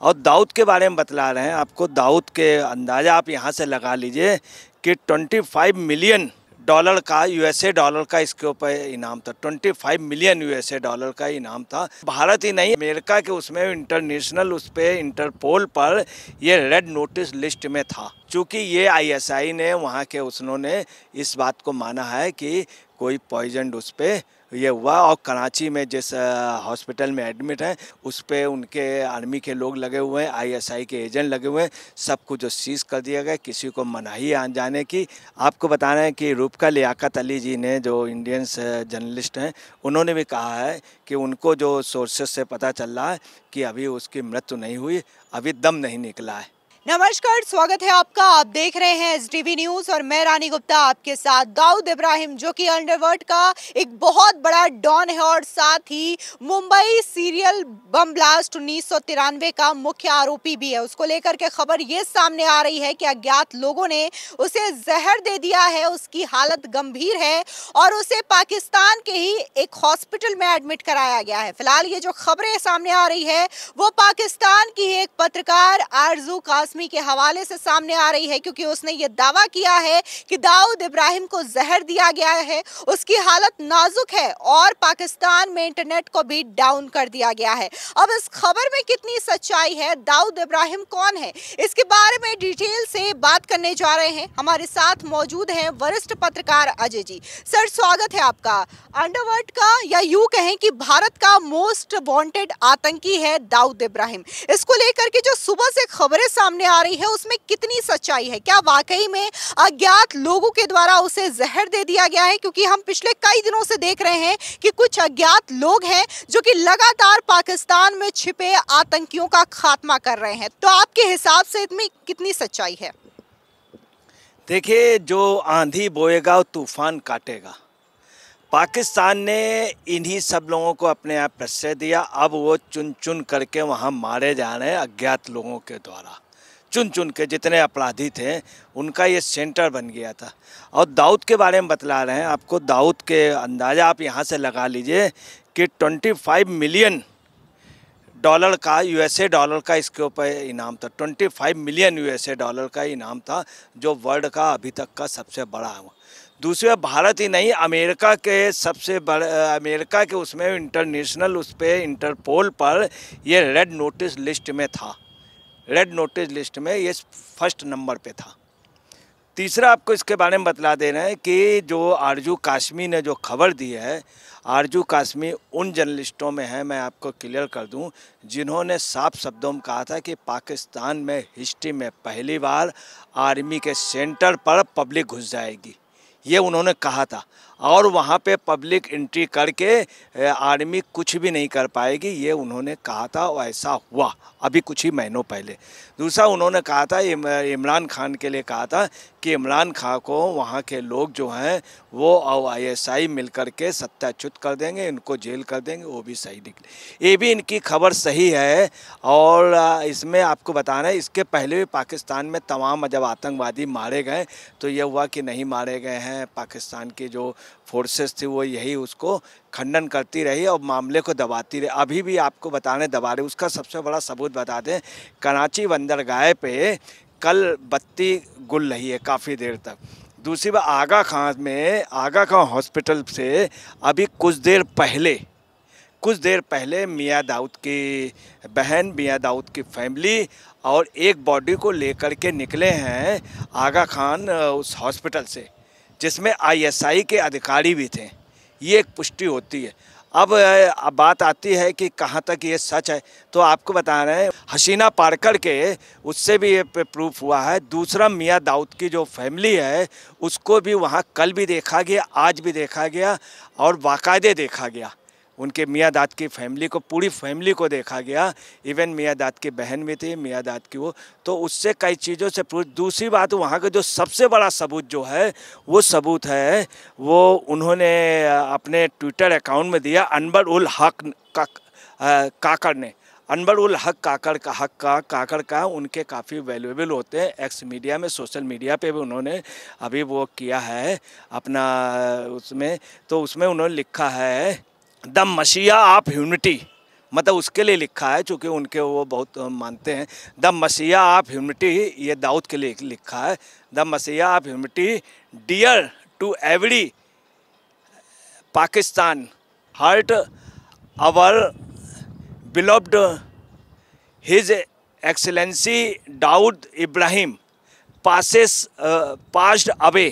और दाऊद के बारे में बतला रहे हैं आपको। दाऊद के अंदाज़ा आप यहाँ से लगा लीजिए कि 25 मिलियन डॉलर का यूएसए डॉलर का इसके ऊपर इनाम था। 25 मिलियन यूएसए डॉलर का इनाम था। भारत ही नहीं अमेरिका के उसमें इंटरनेशनल उस पर इंटरपोल पर ये रेड नोटिस लिस्ट में था। चूँकि ये आईएसआई ने वहाँ के उसने इस बात को माना है कि कोई पॉइजन उस पर यह हुआ और कराची में जिस हॉस्पिटल में एडमिट हैं उस पर उनके आर्मी के लोग लगे हुए हैं, आईएसआई के एजेंट लगे हुए हैं। सब कुछ जो सीज कर दिया गया, किसी को मनाही आ जाने की। आपको बता रहे हैं कि रूपका लियाकत अली जी ने जो इंडियंस जर्नलिस्ट हैं उन्होंने भी कहा है कि उनको जो सोर्सेस से पता चल रहा है कि अभी उसकी मृत्यु नहीं हुई, अभी दम नहीं निकला है। नमस्कार, स्वागत है आपका। आप देख रहे हैं SDV न्यूज और मैं रानी गुप्ता आपके साथ। दाऊद इब्राहिम जो कि अंडरवर्ल्ड का एक बहुत बड़ा डॉन है और साथ ही मुंबई सीरियल बम ब्लास्ट 1993 का मुख्य आरोपी भी है, उसको लेकर के खबर ये सामने आ रही है कि अज्ञात लोगों ने उसे जहर दे दिया है। उसकी हालत गंभीर है और उसे पाकिस्तान के ही एक हॉस्पिटल में एडमिट कराया गया है। फिलहाल ये जो खबरें सामने आ रही है वो पाकिस्तान की एक पत्रकार आरजू काजमी के हवाले से सामने आ रही है, क्योंकि उसने ये दावा किया है कि दाऊद इब्राहिम को जहर दिया गया है। उसकी हालत नाजुक है और पाकिस्तान में इंटरनेट को भी डाउन कर दिया गया है। अब इस खबर में कितनी सच्चाई है, दाऊद इब्राहिम कौन है, इसके बारे में डिटेल से बात करने जा रहे हैं। हमारे साथ मौजूद हैं वरिष्ठ पत्रकार अजय जी। सर, स्वागत है आपका। अंडरवर्ल्ड का या यूं कहें कि भारत का मोस्ट वांटेड आतंकी है दाऊद इब्राहिम। इसको लेकर के जो सुबह से खबरें सामने आ रही है उसमें कितनी सच्चाई है? क्या वाकई में अज्ञात लोगों के द्वारा उसे जहर दे दिया गया है? क्योंकि हम पिछले कई दिनों से देख रहे हैं कि कुछ अज्ञात लोग हैं जो कि लगातार पाकिस्तान में छिपे आतंकियों का खात्मा कर रहे हैं। तो आपके हिसाब से इसमें कितनी सच्चाई है? देखिए, जो आंधी बोएगा तूफान काटेगा। पाकिस्तान ने इन्हीं सब लोगों को अपने आप प्रश्रय दिया। अब वो चुन चुन करके वहाँ मारे जा रहे हैं अज्ञात लोगों के द्वारा। चुन चुन के जितने अपराधी थे उनका ये सेंटर बन गया था। और दाऊद के बारे में बतला रहे हैं आपको। दाऊद के अंदाज़ा आप यहाँ से लगा लीजिए कि 25 मिलियन डॉलर का यूएसए डॉलर का इसके ऊपर इनाम था। 25 मिलियन यूएसए डॉलर का इनाम था, जो वर्ल्ड का अभी तक का सबसे बड़ा है। दूसरे भारत ही नहीं अमेरिका के सबसे बड़े अमेरिका के उसमें इंटरनेशनल उस पर इंटरपोल पर यह रेड नोटिस लिस्ट में था। रेड नोटिस लिस्ट में ये फर्स्ट नंबर पे था। तीसरा आपको इसके बारे में बतला दे रहे हैं कि जो आरजू काजमी ने जो खबर दी है, आरजू काजमी उन जर्नलिस्टों में है, मैं आपको क्लियर कर दूं, जिन्होंने साफ शब्दों में कहा था कि पाकिस्तान में हिस्ट्री में पहली बार आर्मी के सेंटर पर पब्लिक घुस जाएगी। ये उन्होंने कहा था और वहाँ पे पब्लिक एंट्री करके आर्मी कुछ भी नहीं कर पाएगी, ये उन्होंने कहा था और ऐसा हुआ अभी कुछ ही महीनों पहले। दूसरा उन्होंने कहा था, इमरान खान के लिए कहा था कि इमरान खान को वहाँ के लोग जो हैं वो और आईएसआई मिलकर के सत्ताच्युत कर देंगे, इनको जेल कर देंगे। वो भी सही निकले, ये भी इनकी खबर सही है। और इसमें आपको बताना है, इसके पहले भी पाकिस्तान में तमाम जब आतंकवादी मारे गए तो ये हुआ कि नहीं मारे गए हैं, पाकिस्तान के जो फोर्सेस थी वो यही उसको खंडन करती रही और मामले को दबाती रही। अभी भी आपको बताने दबा रहे। उसका सबसे बड़ा सबूत बता दें, कराची बंदरगाह पे कल बत्ती गुल रही है काफ़ी देर तक। दूसरी बात, आगा खान हॉस्पिटल से अभी कुछ देर पहले मियाँ दाऊद की बहन, मियाँ दाऊद की फैमिली और एक बॉडी को लेकर के निकले हैं आगा खान उस हॉस्पिटल से, जिसमें आईएसआई के अधिकारी भी थे। ये एक पुष्टि होती है। अब बात आती है कि कहाँ तक ये सच है। तो आपको बता रहे हैं हसीना पार्कर के उससे भी ये प्रूफ हुआ है। दूसरा, मियाँ दाऊद की जो फैमिली है उसको भी वहाँ कल भी देखा गया, आज भी देखा गया और बाकायदे देखा गया। उनके मियाँ दाद की फैमिली को, पूरी फैमिली को देखा गया। इवन मियाँ दाद की बहन भी थी, मियाँ दाद की वो, तो उससे कई चीज़ों से पूछ। दूसरी बात, वहाँ का जो सबसे बड़ा सबूत जो है वो सबूत है वो उन्होंने अपने ट्विटर अकाउंट में दिया, अनवर उल हक काकड़ का। उनके काफ़ी वैल्यूएबल होते हैं एक्स मीडिया में, सोशल मीडिया पे भी उन्होंने अभी वो किया है अपना उसमें। तो उसमें उन्होंने लिखा है, द मसीहा ऑफ ह्यूमनिटी मतलब उसके लिए लिखा है, चूँकि उनके वो बहुत मानते हैं। द मसीहा ऑफ ह्यूमिटी, ये दाऊद के लिए लिखा है। द मसीहा of humanity dear to every Pakistan heart our beloved his excellency Dawood Ibrahim passed away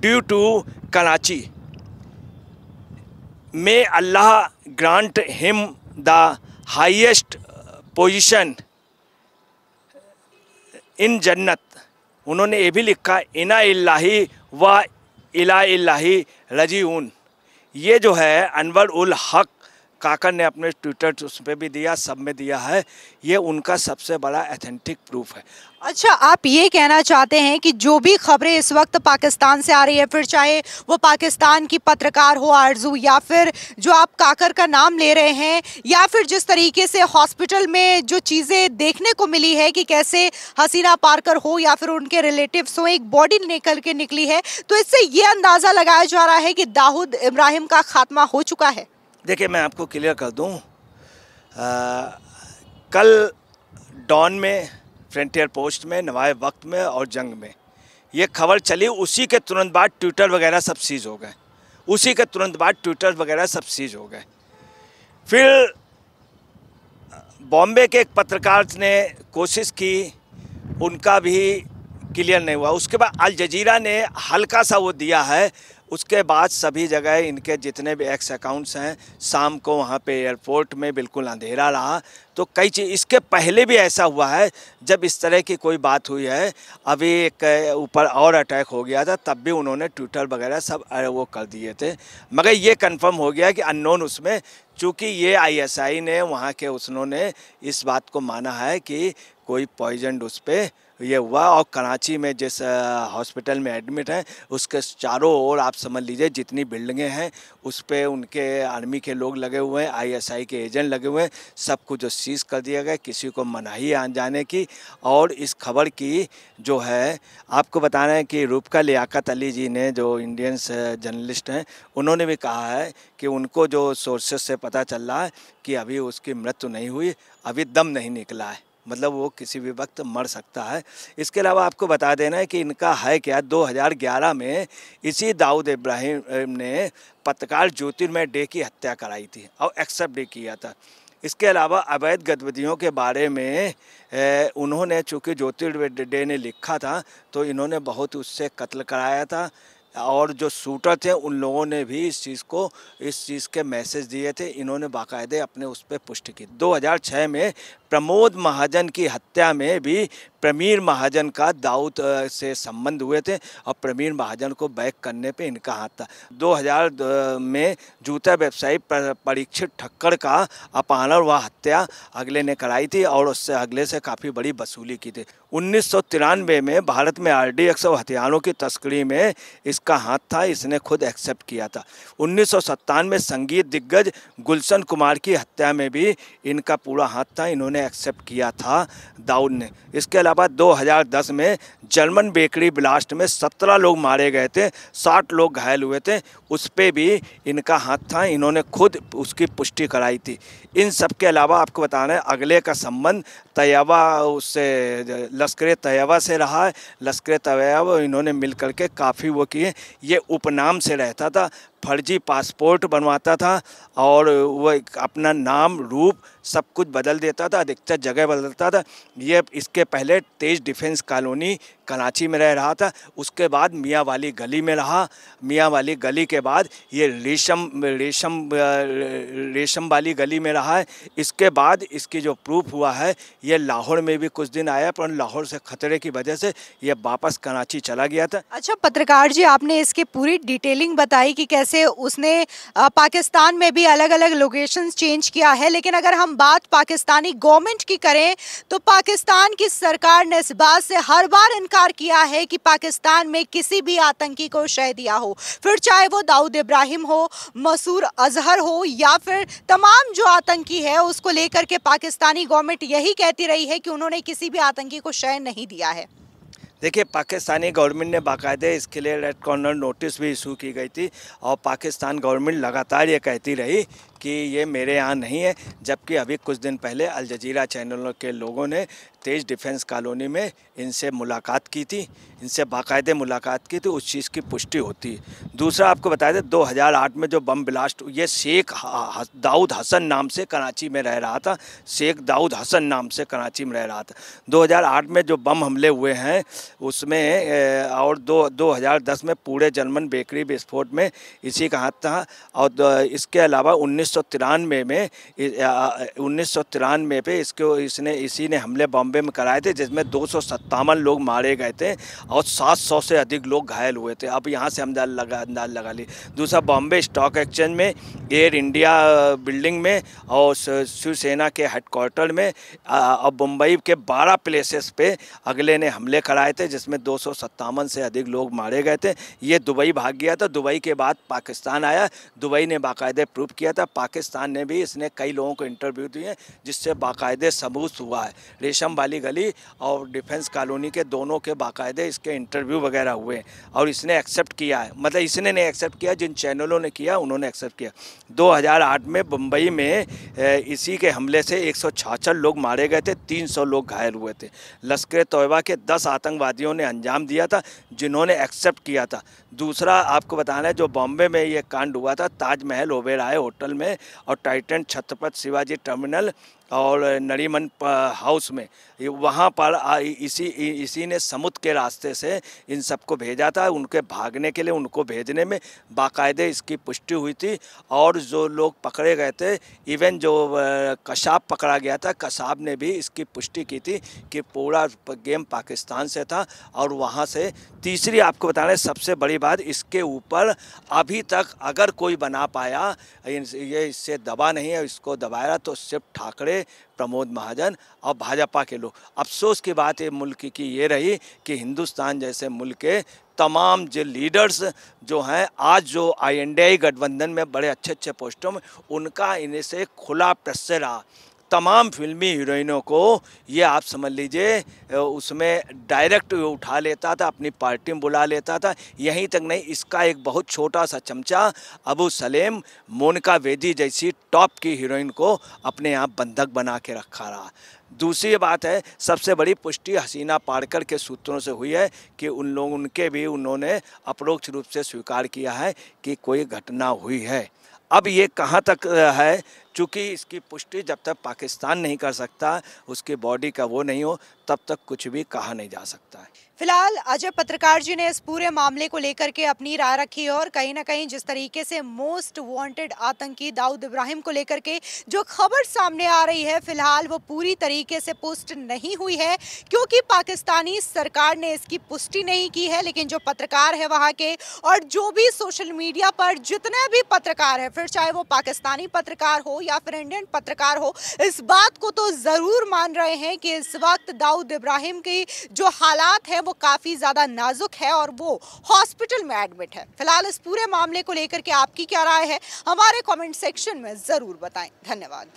due to Karachi. May Allah grant him the highest position in जन्नत। उन्होंने ये भी लिखा इना इल्लाही व इला इल्लाही रजीउन। ये जो है अनवर उल हक काकड़ ने अपने ट्विटर उस पर भी दिया, सब में दिया है। ये उनका सबसे बड़ा एथेंटिक प्रूफ है। अच्छा, आप ये कहना चाहते हैं कि जो भी खबरें इस वक्त पाकिस्तान से आ रही है, फिर चाहे वो पाकिस्तान की पत्रकार हो आरजू, या फिर जो आप काकड़ का नाम ले रहे हैं, या फिर जिस तरीके से हॉस्पिटल में जो चीज़ें देखने को मिली है कि कैसे हसीना पार्कर हो या फिर उनके रिलेटिव्स हो, एक बॉडी निकल के निकली है, तो इससे ये अंदाज़ा लगाया जा रहा है कि दाऊद इब्राहिम का खात्मा हो चुका है। देखिए, मैं आपको क्लियर कर दूं, कल डॉन में, फ्रंटियर पोस्ट में, नवाए वक्त में और जंग में ये खबर चली। उसी के तुरंत बाद ट्विटर वगैरह सब सीज हो गए। फिर बॉम्बे के एक पत्रकार ने कोशिश की, उनका भी क्लियर नहीं हुआ। उसके बाद अल जज़ीरा ने हल्का सा वो दिया है। उसके बाद सभी जगह इनके जितने भी एक्स अकाउंट्स हैं, शाम को वहाँ पे एयरपोर्ट में बिल्कुल अंधेरा रहा। तो कई चीज़ इसके पहले भी ऐसा हुआ है, जब इस तरह की कोई बात हुई है। अभी एक ऊपर और अटैक हो गया था, तब भी उन्होंने ट्विटर वगैरह सब वो कर दिए थे। मगर ये कंफर्म हो गया कि अननोन, उसमें चूँकि ये आईएसआई ने वहाँ के उसने इस बात को माना है कि कोई पॉइजन उस पर ये हुआ। और कराची में जिस हॉस्पिटल में एडमिट हैं, उसके चारों ओर आप समझ लीजिए जितनी बिल्डिंगें हैं, उस पर उनके आर्मी के लोग लगे हुए हैं, आईएसआई के एजेंट लगे हुए हैं। सब कुछ जो सीज़ कर दिया गया, किसी को मनाही आ जाने की। और इस खबर की जो है, आपको बता रहे हैं कि रूपका लियाकत अली जी ने, जो इंडियंस जर्नलिस्ट हैं, उन्होंने भी कहा है कि उनको जो सोर्सेस से पता चल रहा है कि अभी उसकी मृत्यु नहीं हुई, अभी दम नहीं निकला है, मतलब वो किसी भी वक्त मर सकता है। इसके अलावा आपको बता देना है कि इनका है क्या, 2011 में इसी दाऊद इब्राहिम ने पत्रकार ज्योतिर्मय डे की हत्या कराई थी और एक्सेप्ट भी किया था। इसके अलावा अवैध गतिविधियों के बारे में उन्होंने, चूँकि ज्योतिर्मय डे ने लिखा था, तो इन्होंने बहुत उससे कत्ल कराया था। और जो शूटर थे उन लोगों ने भी इस चीज़ के मैसेज दिए थे। इन्होंने बाकायदे अपने उस पर पुष्टि की। 2006 में प्रमोद महाजन की हत्या में भी प्रमीर महाजन का दाऊद से संबंध हुए थे और प्रमीर महाजन को बैक करने पे इनका हाथ था। 2000 में जूता व्यवसायी परीक्षित ठक्कर का अपहरण व हत्या अगले ने कराई थी और उससे अगले से काफ़ी बड़ी वसूली की थी। 1993 में भारत में RDX और हथियारों की तस्करी में इसका हाथ था, इसने खुद एक्सेप्ट किया था। 1997 में संगीत दिग्गज गुलशन कुमार की हत्या में भी इनका पूरा हाथ था, इन्होंने एक्सेप्ट किया था दाऊद ने। इसके 2010 में जर्मन बेकरी ब्लास्ट में 17 लोग मारे गए थे, 60 लोग घायल हुए थे, उस पर भी इनका हाथ था, इन्होंने खुद उसकी पुष्टि कराई थी। इन सब के अलावा आपको बताना है, अगले का संबंध तैयबा उससे, लश्कर-ए-तैयबा से रहा है। लश्कर-ए-तैयबा इन्होंने मिल करके काफ़ी वो किए। ये उपनाम से रहता था, फर्जी पासपोर्ट बनवाता था और वो अपना नाम रूप सब कुछ बदल देता था, अधिकतर जगह बदलता था। ये इसके पहले तेज डिफेंस कॉलोनी कराची में रह रहा था, उसके बाद मियाँ वाली गली में रहा। मियाँ वाली गली के बाद ये रेशम वाली गली में रहा है। इसके बाद इसकी जो प्रूफ हुआ है, ये लाहौर में भी कुछ दिन आया, पर लाहौर से खतरे की वजह से ये वापस कराची चला गया था। अच्छा पत्रकार जी, आपने इसकी पूरी डिटेलिंग बताई कि कैसे उसने पाकिस्तान में भी अलग अलग लोकेशंस चेंज किया है, लेकिन अगर हम बात पाकिस्तानी गवर्नमेंट की करें तो पाकिस्तान की सरकार ने इस बात से हर बार इनका किया है कि पाकिस्तान में किसी भी आतंकी को शह दिया हो, फिर चाहे वो दाऊद इब्राहिम हो, मसूर अजहर हो, या फिर तमाम जो आतंकी है, उसको लेकर के पाकिस्तानी गवर्नमेंट यही कहती रही है कि उन्होंने किसी भी आतंकी को शह नहीं दिया है। देखिए, पाकिस्तानी गवर्नमेंट ने बाकायदे इसके लिए रेड कॉर्नर नोटिस भी इशू की गई थी और पाकिस्तान गवर्नमेंट लगातार ये कहती रही कि ये मेरे यहाँ नहीं है, जबकि अभी कुछ दिन पहले अल जज़ीरा चैनलों के लोगों ने तेज डिफेंस कॉलोनी में इनसे मुलाकात की थी, इनसे बाकायदे मुलाकात की थी, उस चीज़ की पुष्टि होती है। दूसरा आपको बता दें 2008 में जो बम ब्लास्ट, ये शेख दाऊद हसन नाम से कराची में रह रहा था, शेख दाऊद हसन नाम से कराची में रह रहा था। 2008 में जो बम हमले हुए हैं उसमें, और 2010 में पूरे जर्मन बेकरी विस्फोट में इसी का हाथ था, और इसके अलावा 1993 में 1993 पे इसी ने हमले बॉम्बे में कराए थे, जिसमें 257 लोग मारे गए थे और 700 से अधिक लोग घायल हुए थे। अब यहाँ से हम अंदाज लगा ली। दूसरा, बॉम्बे स्टॉक एक्सचेंज में, एयर इंडिया बिल्डिंग में और शिवसेना के हेडक्वार्टर में और मुंबई के 12 प्लेसेस पे अगले ने हमले कराए थे, जिसमें 257 से अधिक लोग मारे गए थे। ये दुबई भाग गया था, दुबई के बाद पाकिस्तान आया, दुबई ने बाकायदे प्रूफ किया था, पाकिस्तान ने भी इसने कई लोगों को इंटरव्यू दिए जिससे बाकायदे सबूत हुआ है। रेशम वाली गली और डिफेंस कॉलोनी के दोनों के बाकायदे इसके इंटरव्यू वगैरह हुए और इसने एक्सेप्ट किया है, मतलब इसने नहीं एक्सेप्ट किया, जिन चैनलों ने किया उन्होंने एक्सेप्ट किया। 2008 में मुंबई में इसी के हमले से 166 लोग मारे गए थे, 300 लोग घायल हुए थे। लश्कर-ए-तैयबा के 10 आतंकवादियों ने अंजाम दिया था, जिन्होंने एक्सेप्ट किया था। दूसरा आपको बताना है, जो बॉम्बे में ये कांड हुआ था, ताजमहल ओबेराय होटल में और टाइटन छत्रपति शिवाजी टर्मिनल और नरीमन हाउस में, वहाँ पर इसी ने समुद्र के रास्ते से इन सबको भेजा था, उनके भागने के लिए। उनको भेजने में बाकायदे इसकी पुष्टि हुई थी और जो लोग पकड़े गए थे, इवन जो कसाब पकड़ा गया था, कसाब ने भी इसकी पुष्टि की थी कि पूरा गेम पाकिस्तान से था और वहाँ से। तीसरी आपको बताना है सबसे बड़ी बात, इसके ऊपर अभी तक अगर कोई बना पाया, ये इससे दबा नहीं है, इसको दबाया तो सिर्फ ठाकरे, प्रमोद महाजन और भाजपा के लोग। अफसोस की बात है मुल्क की ये रही कि हिंदुस्तान जैसे मुल्क के तमाम जो लीडर्स जो हैं, आज जो आई गठबंधन में बड़े अच्छे अच्छे पोस्टों में, उनका इनसे खुला प्रश्न रहा। तमाम फिल्मी हीरोइनों को ये आप समझ लीजिए उसमें डायरेक्ट उठा लेता था, अपनी पार्टी में बुला लेता था। यहीं तक नहीं, इसका एक बहुत छोटा सा चमचा अबू सलेम, मोनिका वेदी जैसी टॉप की हीरोइन को अपने आप बंधक बना के रखा रहा। दूसरी बात है, सबसे बड़ी पुष्टि हसीना पार्कर के सूत्रों से हुई है कि उन्होंने अपरोक्ष रूप से स्वीकार किया है कि कोई घटना हुई है। अब ये कहाँ तक है, चूँकि इसकी पुष्टि जब तक पाकिस्तान नहीं कर सकता, उसकी बॉडी का वो नहीं हो, तब तक कुछ भी कहा नहीं जा सकता है। फिलहाल अजय पत्रकार जी ने इस पूरे मामले को लेकर के अपनी राय रखी और कहीं ना कहीं जिस तरीके से मोस्ट वांटेड आतंकी दाऊद इब्राहिम को लेकर के जो खबर सामने आ रही है, फिलहाल वो पूरी तरीके से पुष्ट नहीं हुई है, क्योंकि पाकिस्तानी सरकार ने इसकी पुष्टि नहीं की है। लेकिन जो पत्रकार है वहाँ के, और जो भी सोशल मीडिया पर जितने भी पत्रकार हैं, फिर चाहे वो पाकिस्तानी पत्रकार हो या फिर इंडियन पत्रकार हो, इस बात को तो जरूर मान रहे हैं कि इस वक्त दाऊद इब्राहिम की जो हालात है वो काफी ज्यादा नाजुक है और वो हॉस्पिटल में एडमिट है। फिलहाल इस पूरे मामले को लेकर के आपकी क्या राय है, हमारे कमेंट सेक्शन में जरूर बताएं। धन्यवाद।